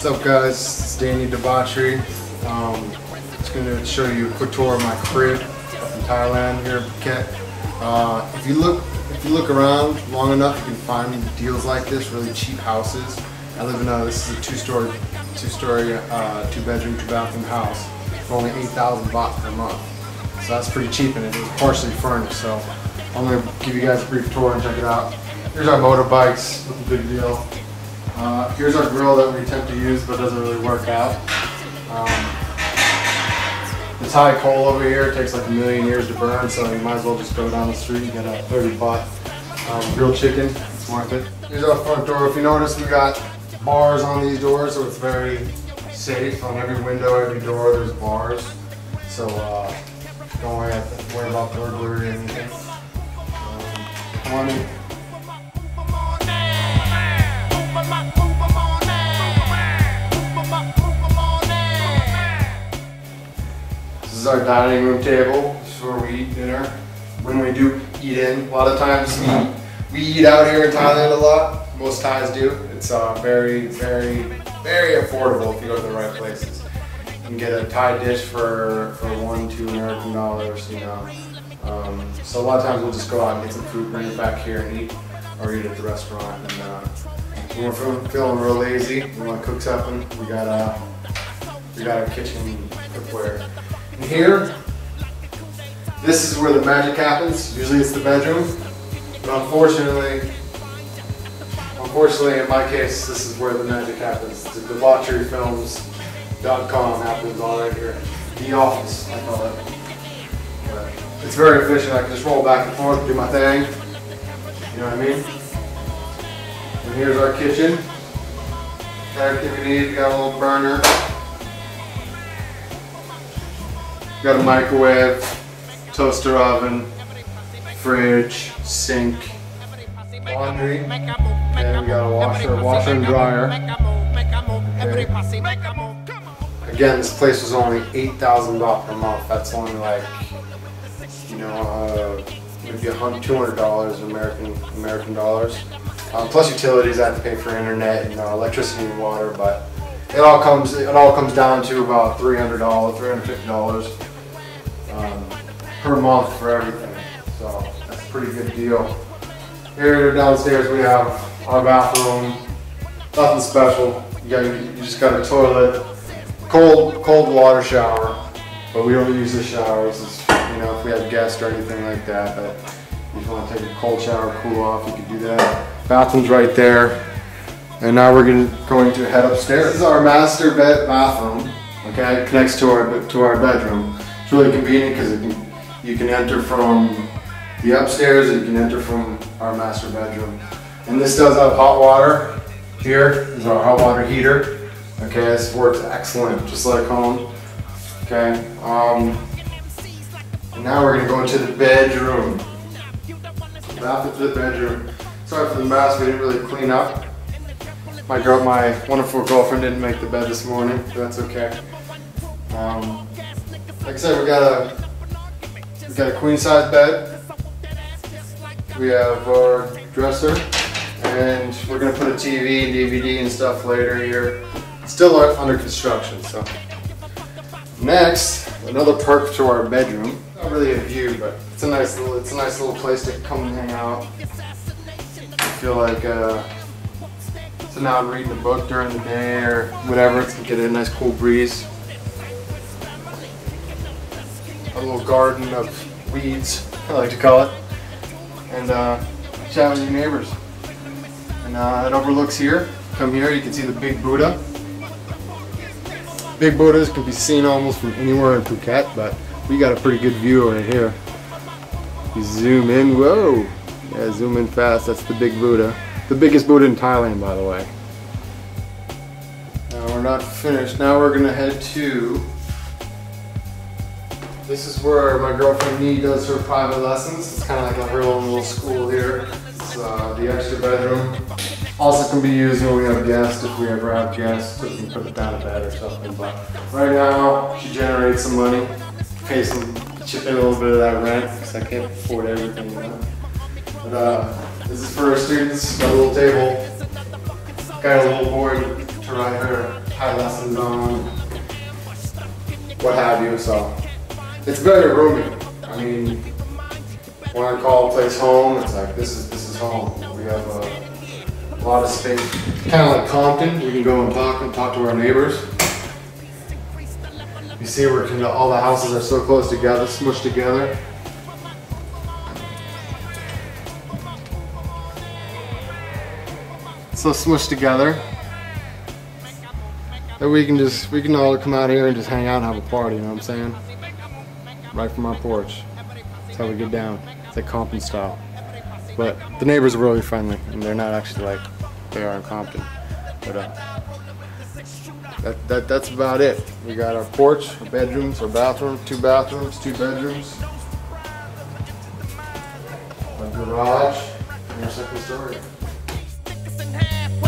What's up guys, it's Danny Debauchery. Just going to show you a quick tour of my crib up in Thailand here in Phuket. If you look around long enough, you can find deals like this, really cheap houses. I live in this is a two-bedroom, two-bathroom house for only 8,000 baht per month. So that's pretty cheap and it is partially furnished. So I'm going to give you guys a brief tour and check it out. Here's our motorbikes, what's the big deal. Here's our grill that we attempt to use but doesn't really work out. The Thai coal over here takes like a million years to burn, so you might as well just go down the street and get a 30 baht grilled chicken. It's worth it. Here's our front door. If you notice, we got bars on these doors, so it's very safe. On every window, every door, there's bars. So don't worry about burglary or anything. Money. This is our dining room table. This is where we eat dinner. When we do eat in, a lot of times we eat out here in Thailand a lot. Most Thais do. It's very, very, very affordable if you go to the right places. You can get a Thai dish for $1–2 American dollars, you know. So a lot of times we'll just go out and get some food, bring it back here and eat, or eat at the restaurant. And when we're feeling real lazy, we want to cook something. We got our kitchen cookware. And here, this is where the magic happens. Usually it's the bedroom, but unfortunately, in my case, this is where the magic happens. The debaucheryfilms.com happens all right here. The office, I call it. But it's very efficient. I can just roll back and forth, do my thing. You know what I mean? And here's our kitchen. Everything we need. We got a little burner. We got a microwave, toaster oven, fridge, sink, laundry. And we got a washer and dryer. Okay. Again, this place was only 8,000 baht per month. That's only like, you know, maybe $200 American dollars. Plus utilities, I have to pay for internet and electricity and water. But it all comes down to about $350 per month for everything. So that's a pretty good deal. Here downstairs we have our bathroom, nothing special. You just got a toilet, cold water shower, but we don't use the showers. It's, you know, if we have guests or anything like that, but if you want to take a cold shower, cool off, you can do that. Bathroom's right there. And now we're going to head upstairs. This is our master bathroom, okay? It connects to our bedroom. It's really convenient because you can enter from the upstairs, and you can enter from our master bedroom. And this does have hot water. Here is our hot water heater. Okay, this works excellent, just like home. Okay, and now we're gonna go into the bedroom. Bathroom to the bedroom. Sorry for the mess, we didn't really clean up. My wonderful girlfriend didn't make the bed this morning, but that's okay. Like I said, we got a queen size bed. We have our dresser, and we're going to put a TV and DVD and stuff later here. It's still under construction, so. Next, another perk to our bedroom. Not really a view, but it's a nice little place to come and hang out. I feel like, so now I'm reading a book during the day or whatever. It's going to get a nice cool breeze. A little garden of weeds, I like to call it. And chat with your neighbors. And it overlooks here. Come here, you can see the Big Buddha. Big Buddhas can be seen almost from anywhere in Phuket, but we got a pretty good view right here. You zoom in, whoa! Yeah, zoom in fast, that's the Big Buddha. The biggest Buddha in Thailand, by the way. Now we're not finished, now we're gonna head to... This is where my girlfriend Nee does her private lessons. It's kind of like her own little school here. It's the extra bedroom. Also can be used when we have guests, if we ever have guests, we can put it down a bed or something. But right now, she generates some money, chip in a little bit of that rent, because I can't afford everything, you know. But this is for our students, got a little table. Got a little board to write her had lessons on, what have you. So it's very roomy. I mean, when I call a place home, it's like this is home. We have a lot of space, kind of like Compton. We can go and talk to our neighbors. You see, we're all the houses are so close together, smushed together. So smushed together that we can all come out here and just hang out and have a party, you know what I'm saying? Right from our porch. That's how we get down. It's like Compton style. But the neighbors are really friendly, and they're not actually like they are in Compton. But that's about it. We got our porch, our bedrooms, our bathrooms, 2 bedrooms, our garage, and our second story. Halfway.